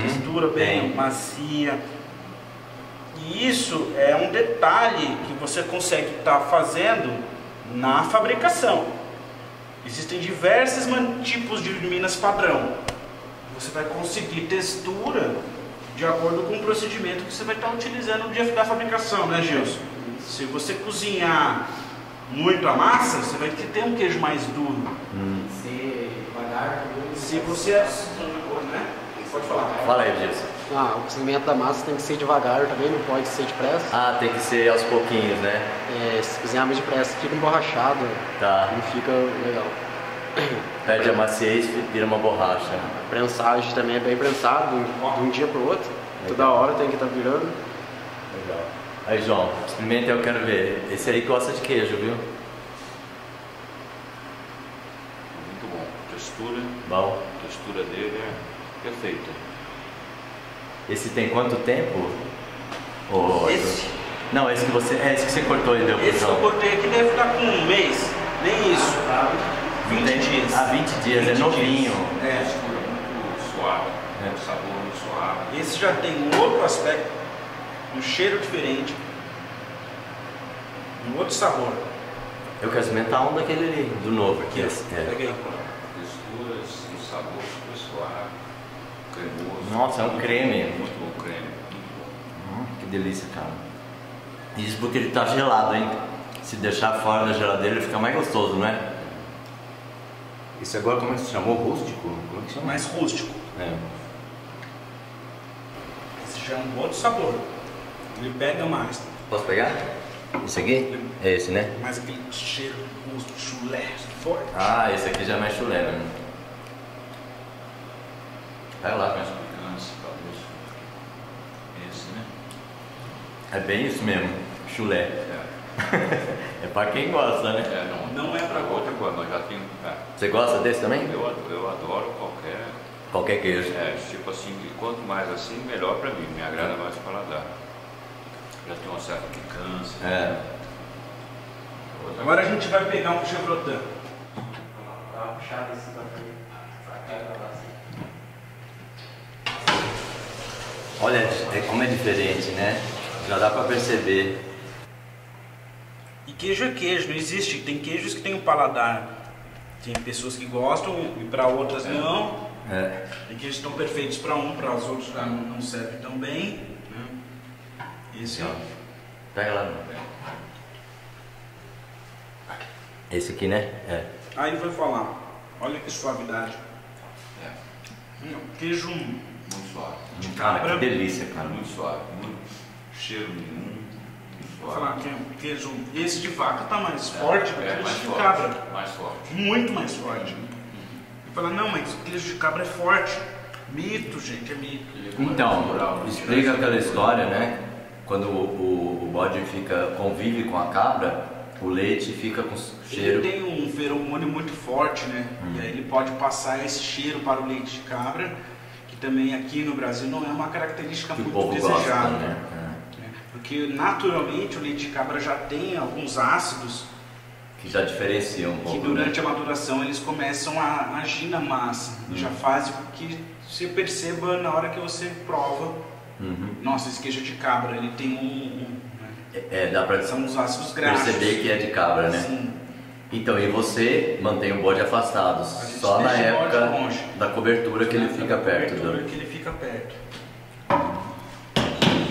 Textura bem macia. E isso é um detalhe que você consegue estar fazendo na fabricação. Existem diversos tipos de minas padrão. Você vai conseguir textura de acordo com o procedimento que você vai estar utilizando no dia da fabricação, né, Gilson? Se você cozinhar muito a massa, você vai ter um queijo mais duro. Se você... Pode falar. Fala aí, Gilson. Ah, o cozimento da massa tem que ser devagar também, não pode ser depressa. Ah, tem que ser aos pouquinhos, né? É, se cozinhar muito depressa fica emborrachado, tá. Não fica legal. Perde a maciez e vira uma borracha. A prensagem também é bem prensada, de um dia para o outro. Legal. Toda hora tem que estar virando. Legal. Aí, João, experimenta, eu quero ver. Esse aí gosta de queijo, viu? Muito bom. Textura. Bom. A textura dele é perfeita. Esse tem quanto tempo? Oh, esse? Não, esse que você, esse que você cortou e deu pro João. Esse que eu cortei aqui deve ficar com um mês, nem isso. Ah, 20 dias. Ah, 20 dias, 20 é novinho. É, é muito suave, é um sabor muito suave. Esse já tem um outro aspecto, um cheiro diferente, um outro sabor. Eu quero experimentar um daquele ali, do novo aqui. Esse, peguei. Texturas, um sabor super suave. Cremoso. Nossa, é um creme. Muito bom creme. Que delícia, cara. Isso porque ele tá gelado, hein? Se deixar fora da geladeira ele fica mais gostoso, não é? Isso agora como é que se chamou? Rústico? Como é que chama? Mais rústico. É. Esse já é um outro sabor. Ele pega mais. Posso pegar? Esse aqui? É esse, né? Mas aquele cheiro rústico, chulé, forte. Ah, esse aqui já é mais chulé, né? Vai lá. Mais picância, talvez. Esse, né? É bem isso mesmo. Chulé. É. É pra quem gosta, né? É, não é pra outra coisa, mas já tem. É. Você gosta desse também? Eu adoro qualquer. Qualquer queijo. É, tipo assim, quanto mais assim, melhor pra mim. Me agrada mais o paladar. Já tem uma certa picância. É. Né? Agora a gente vai pegar um Chevrotin. Dá uma puxada em cima dele. Olha como é diferente, né? Já dá pra perceber. E queijo é queijo, não existe. Tem queijos que tem um paladar. Tem pessoas que gostam e pra outras não. É. Tem queijos que estão perfeitos pra um, pra os outros já não servem tão bem. Esse, ó. Pega lá. Esse aqui, né? É. Aí vai falar. Olha que suavidade. É. Queijo... muito suave. De cabra. Que delícia, cara. Muito suave. Muito cheiro nenhum. Muito suave. Vou falar que é um queijo. Esse de vaca tá mais forte do que o de cabra. Mais forte. Muito mais forte. E falar, não, mas o queijo de cabra é forte. Mito, gente, é mito. Então, explica aquela história, né? Quando o bode convive com a cabra, o leite fica com cheiro. Ele tem um feromônio muito forte, né? E aí ele pode passar esse cheiro para o leite de cabra. Também aqui no Brasil não é uma característica que muito desejada, né? Porque naturalmente o leite de cabra já tem alguns ácidos que já diferenciam um pouco, que durante a maturação eles começam a agir na massa, já faz o que você perceba na hora que você prova Nossa, esse queijo de cabra, ele tem dá pra são os ácidos graxos. Perceber que é de cabra, né? Sim. Então, e você mantém o bode afastado, só na época da cobertura que ele fica perto.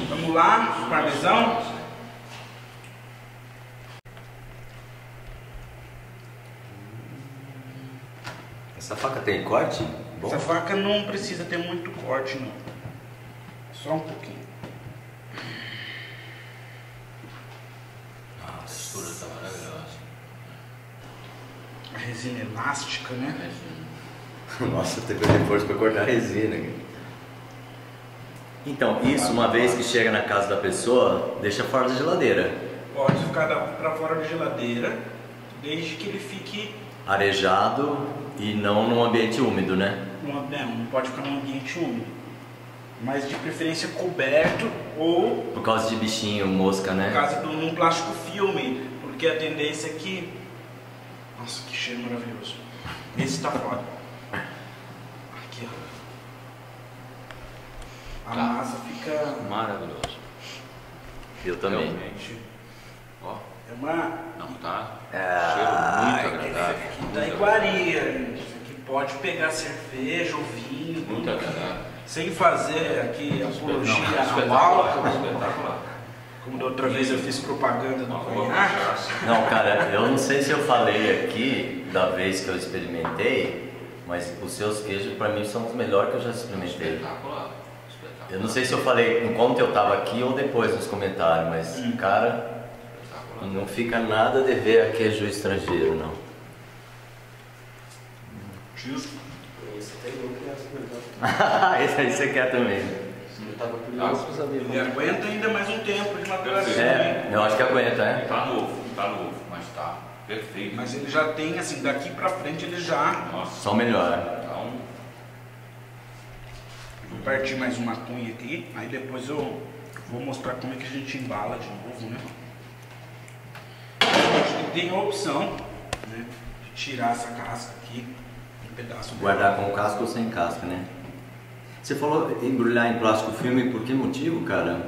Vamos lá, parmesão. Essa faca tem corte? Bom. Essa faca não precisa ter muito corte, não. Só um pouquinho. A textura tá maravilhosa. A resina elástica, né? Nossa, teve reforço pra cortar a resina. Então, isso, uma vez que chega na casa da pessoa, deixa fora da geladeira. Pode ficar pra fora da geladeira, desde que ele fique... arejado e não num ambiente úmido, né? Não pode ficar num ambiente úmido. Mas de preferência coberto ou... por causa de bichinho, mosca, né? Por causa de um plástico filme, porque a tendência é que... Nossa, que cheiro maravilhoso. Esse tá foda. Aqui, ó. A massa fica... maravilhoso. Eu também. Realmente. Ó. É uma... não, tá. Cheiro muito agradável. Aqui tá iguaria, gente. Isso aqui pode pegar cerveja ou vinho. Muito agradável. Sem fazer aqui apologia ao álcool, como da outra vez eu fiz propaganda do conhaque. Não, cara, eu não sei se eu falei aqui da vez que eu experimentei, mas os seus queijos pra mim são os melhores que eu já experimentei. Eu não sei se eu falei enquanto eu tava aqui ou depois nos comentários, mas cara, não fica nada a dever a queijo estrangeiro, não. Esse aí você quer também. Eu tava curioso com os amigos. Ele aguenta ainda mais um tempo de maturação. É, eu acho que aguenta, né? Tá novo, mas tá perfeito. Mas ele já tem, assim, daqui pra frente ele já... nossa, só melhora. Então... vou partir mais uma cunha aqui, aí depois eu vou mostrar como é que a gente embala de novo, né? Eu acho que tem a opção, né, de tirar essa casca aqui. Guardar com casca ou sem casca, né? Você falou embrulhar em plástico filme, por que motivo, cara?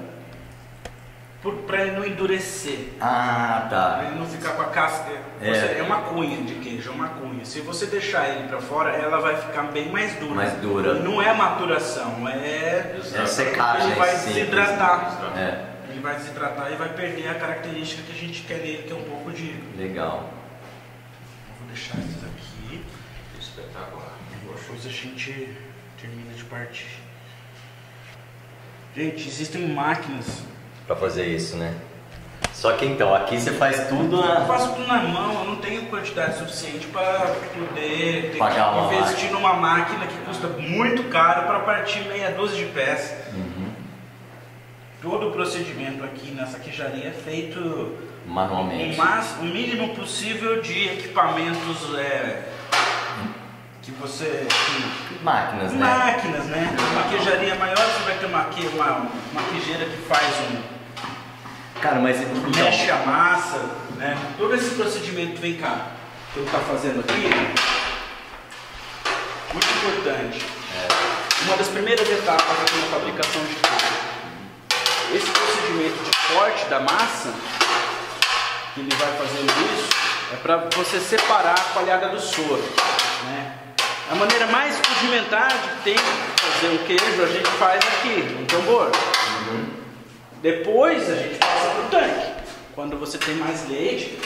Pra ele não endurecer. Ah, tá. Pra ele não ficar com a casca. É uma cunha de queijo, é uma cunha. Se você deixar ele pra fora, ela vai ficar bem mais dura. Mais dura. Não é maturação, é secagem. Ele vai desidratar. É. Ele vai desidratar e vai perder a característica que a gente quer nele, que é um pouco de... legal. Vou deixar esses aqui. Espetacular. Depois a gente termina de partir. Gente, existem máquinas pra fazer isso, né? Só que então, aqui você faz tudo na... eu faço tudo na mão, eu não tenho quantidade suficiente pra poder ter que investir numa máquina que custa muito caro pra partir meia dúzia de peças. Todo o procedimento aqui nessa queijaria é feito manualmente. O mínimo possível de equipamentos que você... máquinas, né? Máquinas, né? Uma queijaria maior, você vai ter uma queijeira que faz um... cara, mas... mexe a massa, né? Todo esse procedimento, vem cá, que eu tô fazendo aqui, muito importante. Uma das primeiras etapas aqui na fabricação de queijo. Esse procedimento de corte da massa, que ele vai fazendo isso, é para você separar a coalhada do soro, né? A maneira mais rudimentar que tem de fazer um queijo, a gente faz aqui, no tambor. Depois a gente passa pro tanque. Quando você tem mais leite,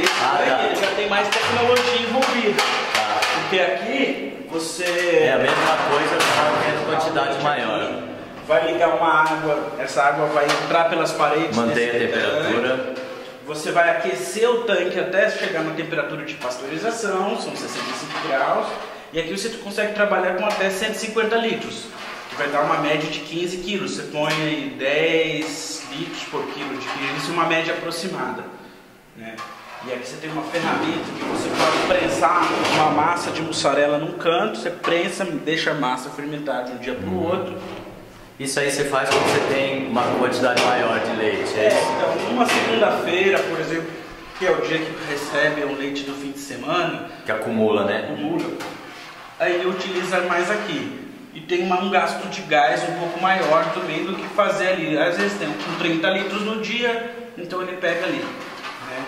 esse tanque já tem mais tecnologia envolvida. Porque aqui você... é a mesma coisa, mas com a quantidade maior. Aqui, vai ligar uma água, essa água vai entrar pelas paredes. Mantém a temperatura. Você vai aquecer o tanque até chegar na temperatura de pasteurização, são 65 graus. E aqui você consegue trabalhar com até 150 litros, que vai dar uma média de 15 quilos. Você põe aí 10 litros por quilo de queijo, isso é uma média aproximada, né? E aqui você tem uma ferramenta que você pode prensar uma massa de mussarela num canto, você prensa, deixa a massa fermentar de um dia para o outro. Isso aí você faz quando você tem uma quantidade maior de leite, é isso? Então, uma segunda-feira, por exemplo, que é o dia que recebe o leite do fim de semana... que acumula, né? Acumula. Aí utiliza mais aqui. e tem um gasto de gás um pouco maior também do que fazer ali. Às vezes tem um 30 litros no dia, então ele pega ali, né?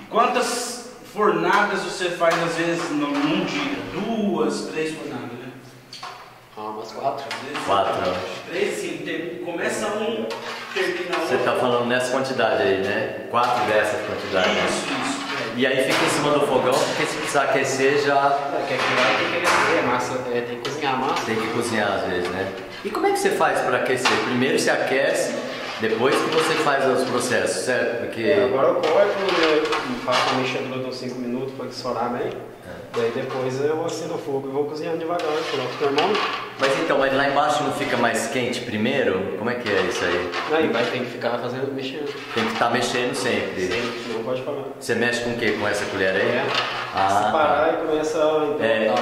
E quantas fornadas você faz às vezes num dia? 2, 3 fornadas, né? Ah, umas 4. 4. 3, sim. Tem, começa um, termina outro. Você está falando nessa quantidade aí, né? 4 dessas quantidades. Isso. E aí fica em cima do fogão, porque se precisar aquecer já... Porque aqui tem que aquecer, massa, tem que cozinhar a massa. Tem que cozinhar às vezes, né? E como é que você faz para aquecer? Primeiro você aquece, depois que você faz os processos, certo? Porque... agora eu corto, faço uma mexedura de uns 5 minutos para estourar bem. Daí depois eu acendo o fogo e vou cozinhando devagar, pronto. Mas então, mas lá embaixo não fica mais quente primeiro? Como é que é isso aí? Aí vai ter que ficar fazendo, mexendo. Tem que estar mexendo sempre. Sempre, não pode parar. Você mexe com o que? Com essa colher aí? É. Ah, se parar e começa a... Então, é,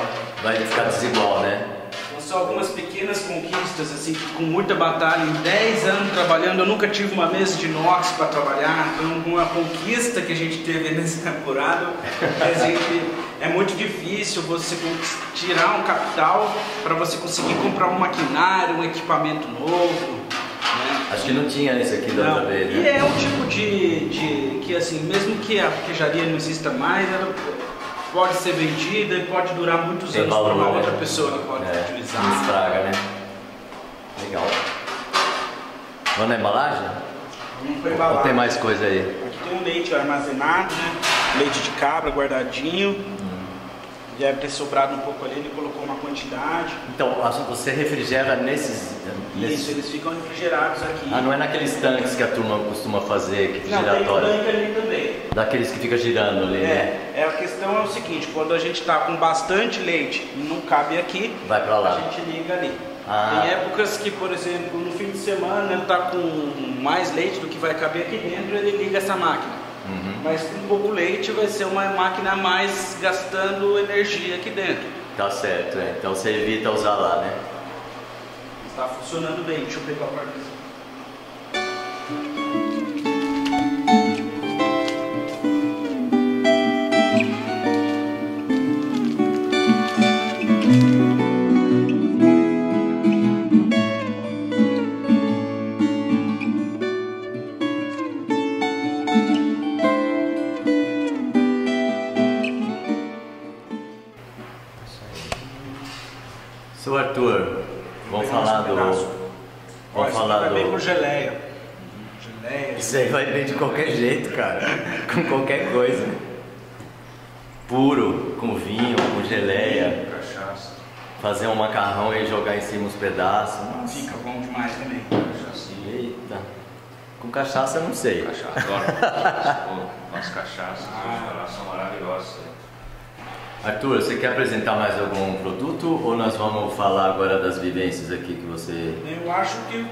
vai ficar desigual, né? São algumas pequenas conquistas, assim, com muita batalha. Em 10 anos trabalhando, eu nunca tive uma mesa de inox para trabalhar. Então, uma conquista que a gente teve nesse temporada, é muito difícil você tirar um capital para você conseguir comprar um maquinário, um equipamento novo, né? Acho que não tinha isso aqui da outra vez, né? E é um tipo de que, assim, mesmo que a queijaria não exista mais, ela pode ser vendida e pode durar muitos anos para uma outra pessoa que pode utilizar. Não estraga, né? Legal. Vamos na embalagem? Vamos para a embalagem. Ou tem mais coisa aí? Aqui tem um leite armazenado, né? Leite de cabra guardadinho. Deve ter sobrado um pouco ali, ele colocou uma quantidade. Então, você refrigera nesses... Isso, eles ficam refrigerados aqui. Ah, não é naqueles tanques que a turma costuma fazer, que giratório. Tem tanque ali também. Daqueles que fica girando ali, né? É, a questão é o seguinte, quando a gente tá com bastante leite e não cabe aqui, vai pra lá. A gente liga ali. Ah. Tem épocas que, por exemplo, no fim de semana ele tá com mais leite do que vai caber aqui dentro, ele liga essa máquina. Mas com pouco leite vai ser uma máquina a mais gastando energia aqui dentro. Tá certo, é. Então você evita usar lá, né? Está funcionando bem, deixa eu pegar a parte. Seu Arthur, vamos falar do... Vai bem com geleia. Isso aí vai bem de qualquer jeito, cara. Com qualquer coisa. Puro, com vinho, com geleia. Cachaça. Fazer um macarrão e jogar em cima uns pedaços. Nossa. Fica bom demais também. Cachaça. Eita. Com cachaça eu não sei. Cachaça. Adoro. As cachaças são maravilhosas. Arthur, você quer apresentar mais algum produto ou nós vamos falar agora das vivências aqui que você... Eu acho que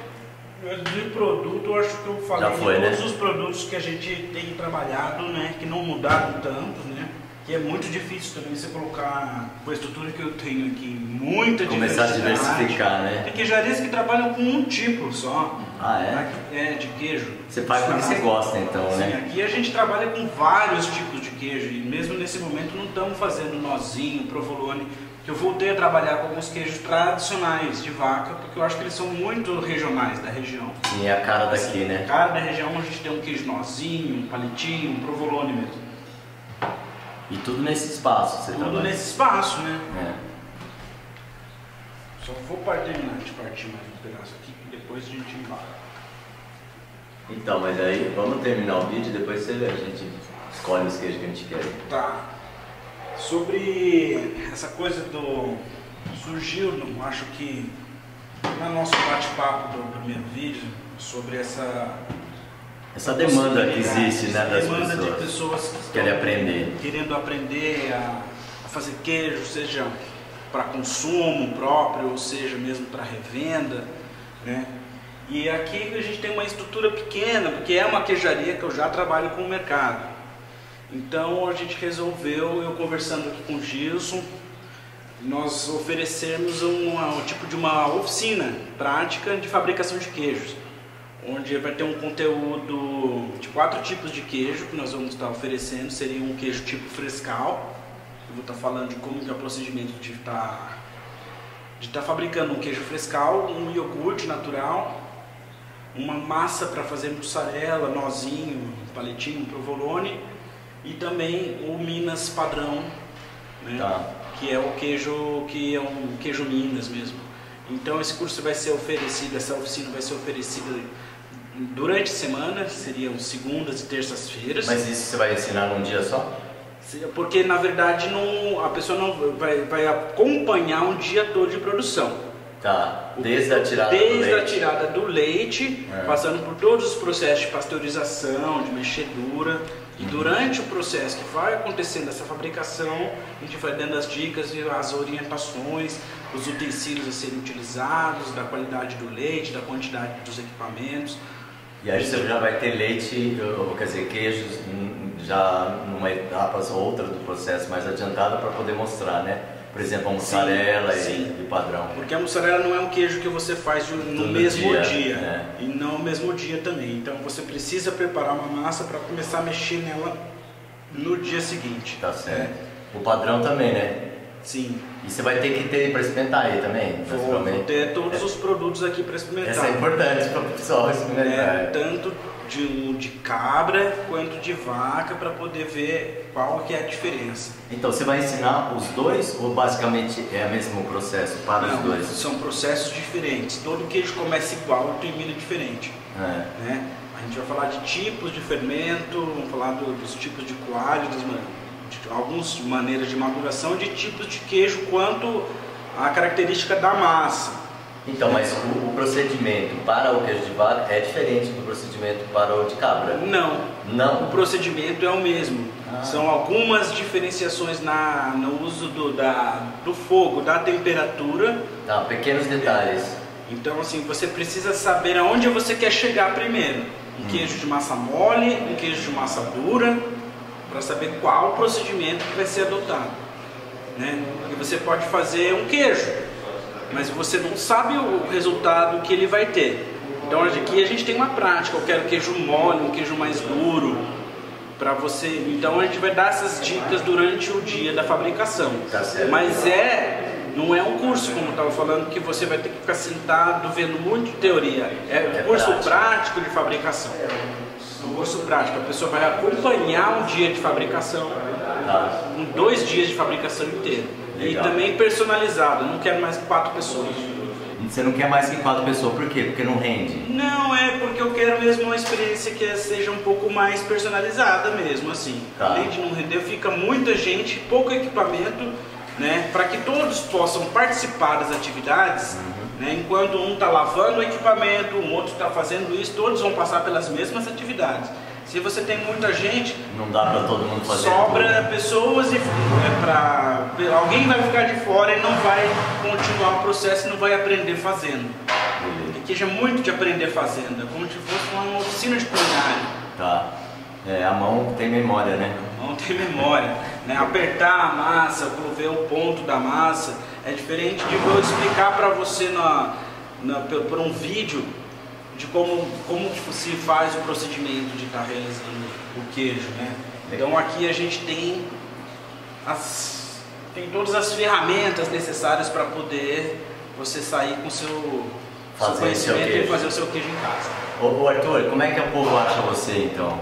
de produto, eu acho que eu falei de todos os produtos que a gente tem trabalhado, né, que não mudaram tanto, né, que é muito difícil também você colocar com a estrutura que eu tenho aqui, muita diversidade. Começar a diversificar, né? Tem queijarias que trabalham com um tipo só. Ah, é? É, de queijo. Você faz porque você gosta, então, assim, né? Aqui a gente trabalha com vários tipos de queijo e mesmo nesse momento não estamos fazendo nozinho, provolone, que eu voltei a trabalhar com alguns queijos tradicionais de vaca, porque eu acho que eles são muito regionais da região. Sim, é a cara daqui, assim, né? A cara da região, a gente tem um queijo nozinho, um palitinho, um provolone mesmo. E tudo nesse espaço, você trabalha? Tudo nesse espaço, né? É. Só vou terminar de partir mais um pedaço aqui e depois a gente embarca. Então, mas aí vamos terminar o vídeo e depois você vê, a gente escolhe os queijos que a gente quer. Tá. Sobre essa coisa do... Surgiu, não acho que... No nosso bate-papo do primeiro vídeo, sobre essa... Essa demanda que existe, né, das pessoas que querem aprender, a fazer queijo, seja para consumo próprio, ou seja mesmo para revenda, né? E aqui a gente tem uma estrutura pequena, porque é uma queijaria que eu já trabalho com o mercado. Então a gente resolveu, eu conversando aqui com o Gilson, nós oferecermos um tipo de oficina prática de fabricação de queijos, onde vai ter um conteúdo de 4 tipos de queijo que nós vamos estar oferecendo. Seria um queijo tipo frescal, eu vou estar falando de como que é o procedimento de estar de estar fabricando um queijo frescal, um iogurte natural, uma massa para fazer mussarela, nozinho, palitinho, provolone e também o Minas padrão, né? Tá. Que é o queijo que é um queijo Minas mesmo. Então esse curso vai ser oferecido, essa oficina vai ser oferecida durante a semana, seriam segundas e terças-feiras. Mas isso você vai ensinar num dia só? Porque na verdade não, a pessoa não vai acompanhar um dia todo de produção. Tá, desde a tirada do leite, passando por todos os processos de pasteurização, de mexedura. E durante o processo que vai acontecendo essa fabricação, a gente vai dando as dicas e as orientações, os utensílios a serem utilizados, da qualidade do leite, da quantidade dos equipamentos. E aí você já vai ter leite, ou, quer dizer, queijos, já numa etapa ou outra do processo mais adiantada para poder mostrar, né? Por exemplo, a mussarela e o padrão. Porque a mussarela não é um queijo que você faz no mesmo dia, né? E não no mesmo dia também. Então você precisa preparar uma massa para começar a mexer nela no dia seguinte. Tá certo. É. O padrão também, né? Sim. E você vai ter que ter para experimentar aí também? Vou ter todos os produtos aqui para experimentar. Isso é importante para o pessoal experimentar. É, tanto de cabra quanto de vaca, para poder ver qual que é a diferença. Então você vai ensinar os dois ou basicamente é o mesmo processo para os dois? São processos diferentes, todo queijo começa igual e termina diferente. É. Né? A gente vai falar de tipos de fermento, vamos falar dos tipos de coalho, algumas maneiras de maduração, de tipos de queijo quanto a característica da massa. Então, mas o procedimento para o queijo de vaca é diferente do procedimento para o de cabra? Não. Não? O procedimento é o mesmo. Ah. São algumas diferenciações no uso do fogo, da temperatura. Tá, pequenos detalhes. Então, assim, você precisa saber aonde você quer chegar primeiro. Um queijo de massa mole, um queijo de massa dura, para saber qual procedimento que vai ser adotado. Né? Porque você pode fazer um queijo, mas você não sabe o resultado que ele vai ter. Então aqui a gente tem uma prática, eu quero queijo mole, um queijo mais duro, para você. Então a gente vai dar essas dicas durante o dia da fabricação. Tá certo. Mas não é um curso, como eu estava falando, que você vai ter que ficar sentado vendo muito teoria. É um curso prático de fabricação. Um curso prático, a pessoa vai acompanhar um dia de fabricação, dois dias de fabricação inteiro. Legal. E também personalizado, não quero mais 4 pessoas. Você não quer mais que 4 pessoas, por quê? Porque não rende? Não, é porque eu quero mesmo uma experiência que seja um pouco mais personalizada mesmo, assim. Tá. Além de não render, fica muita gente, pouco equipamento, né? Para que todos possam participar das atividades, né? Enquanto um está lavando o equipamento, o outro está fazendo isso, todos vão passar pelas mesmas atividades. Se você tem muita gente, não dá para todo mundo fazer. Sobra pessoas e alguém vai ficar de fora e não vai continuar o processo, não vai aprender fazendo. Beleza. Aqui já é muito de aprender fazenda, como se fosse uma oficina de culinária. Tá. É, a mão tem memória, né? A mão tem memória, né? Apertar a massa, ver o ponto da massa é diferente de eu explicar para você por um vídeo de como se faz o procedimento de estar realizando o queijo, né? Então aqui a gente tem todas as ferramentas necessárias para poder você sair com o seu conhecimento e fazer o seu queijo em casa. Ô Arthur, como é que o povo acha você então?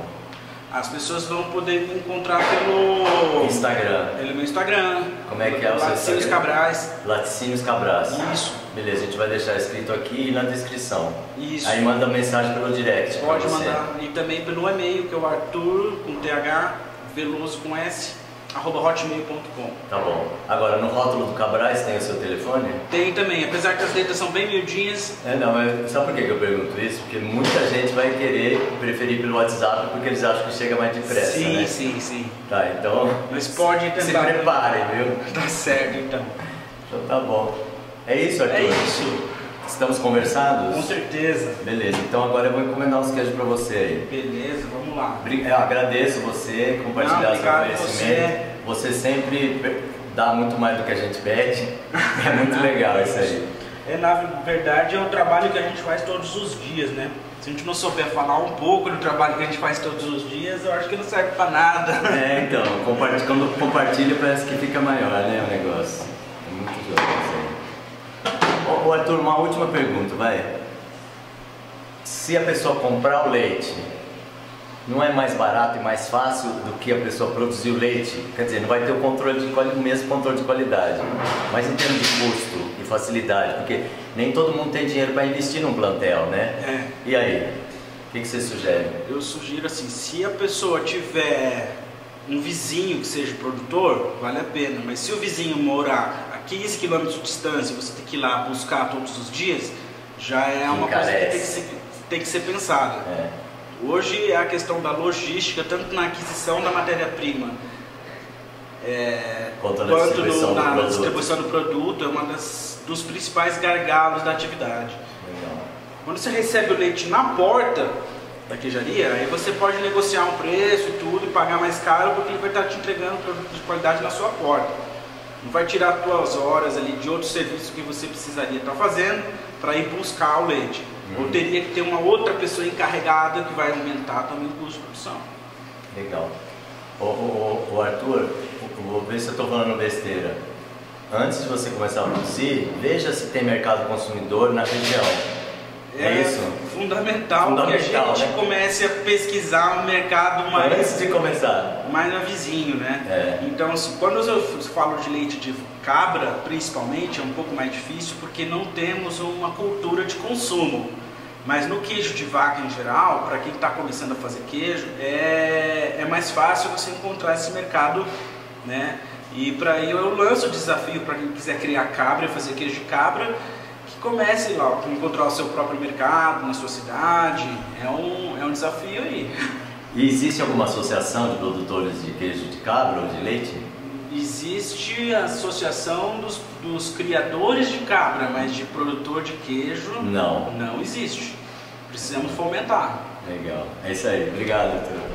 As pessoas vão poder me encontrar pelo Instagram. Pelo meu Instagram. Como é que é o seu Laticínios Cabraz. Laticínios Cabraz. Isso. Beleza, a gente vai deixar escrito aqui na descrição. Isso. Aí manda mensagem pelo direct. Pode mandar. E também pelo e-mail, que é o Arthur, com TH, Veloso com S, @hotmail.com. Tá bom. Agora, no rótulo do Cabraz tem o seu telefone? Tem também, apesar que as letras são bem miudinhas. Sabe por que eu pergunto isso? Porque muita gente vai querer preferir pelo WhatsApp porque eles acham que chega mais depressa, né? Sim. Tá, então... Mas pode tentar. Se preparem, viu? Tá certo, então. Então tá bom. É isso, Arthur? É isso. Estamos conversados? Com certeza. Beleza, então agora eu vou encomendar uns queijos para você aí. Beleza, vamos lá. Eu agradeço você compartilhar seu conhecimento. Você sempre dá muito mais do que a gente pede. É muito legal isso aí. Na verdade é um trabalho que a gente faz todos os dias, né? Se a gente não souber falar um pouco do trabalho que a gente faz todos os dias, eu acho que não serve para nada. Então, quando compartilha parece que fica maior, né, o negócio. É muito legal isso aí. Ô Arthur, uma última pergunta, vai. Se a pessoa comprar o leite, não é mais barato e mais fácil do que a pessoa produzir o leite? Quer dizer, não vai ter o controle de qualidade, o mesmo controle de qualidade, mas em termos de custo e facilidade, porque nem todo mundo tem dinheiro para investir num plantel, né? É. E aí, o que você sugere? Eu sugiro assim, se a pessoa tiver um vizinho que seja produtor, vale a pena, mas se o vizinho morar a 15 km de distância, você tem que ir lá buscar todos os dias, já é uma coisa que tem que ser pensada. É. Hoje a questão da logística, tanto na aquisição da matéria-prima quanto na distribuição do produto, é uma dos principais gargalos da atividade. Legal. Quando você recebe o leite na porta da queijaria, aí você pode negociar um preço e tudo, e pagar mais caro, porque ele vai estar te entregando produto de qualidade na sua porta. Não vai tirar as tuas horas ali de outro serviço que você precisaria estar fazendo para ir buscar o leite. Ou teria que ter uma outra pessoa encarregada, que vai aumentar também o custo de produção. Legal. Ô Arthur, vou ver se eu estou falando besteira. Antes de você começar a produzir, veja se tem mercado consumidor na região. É isso? Fundamental que a gente, né, comece a pesquisar o mercado mais... Antes de começar. Mais vizinho, né? É. Então, assim, quando eu falo de leite de cabra, principalmente, é um pouco mais difícil, porque não temos uma cultura de consumo. Mas no queijo de vaca, em geral, para quem está começando a fazer queijo, é mais fácil você encontrar esse mercado, né? E para aí eu lanço o desafio para quem quiser criar cabra, fazer queijo de cabra, comece lá, encontrar o seu próprio mercado na sua cidade, é um desafio aí. E existe alguma associação de produtores de queijo de cabra ou de leite? Existe a Associação dos Criadores de Cabra, mas de produtor de queijo não existe. Precisamos fomentar. Legal, é isso aí, obrigado, doutor.